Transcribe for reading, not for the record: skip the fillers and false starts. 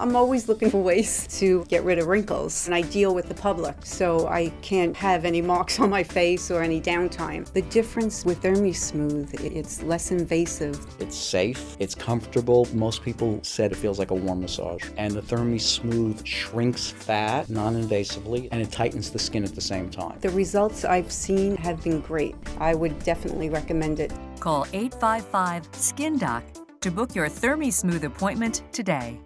I'm always looking for ways to get rid of wrinkles, and I deal with the public, so I can't have any marks on my face or any downtime. The difference with ThermiSmooth, it's less invasive. It's safe, it's comfortable. Most people said it feels like a warm massage. And the ThermiSmooth shrinks fat non-invasively, and it tightens the skin at the same time. The results I've seen have been great. I would definitely recommend it. Call 855-SKIN-DOC to book your ThermiSmooth appointment today.